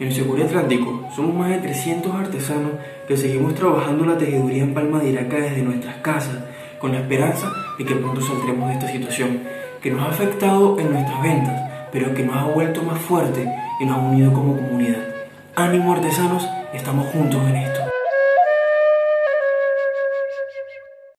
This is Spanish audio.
En Seguridad Atlántico somos más de 300 artesanos que seguimos trabajando la tejeduría en Palma de Iraca desde nuestras casas, con la esperanza de que pronto saldremos de esta situación, que nos ha afectado en nuestras ventas, pero que nos ha vuelto más fuerte y nos ha unido como comunidad. Ánimo artesanos, estamos juntos en esto.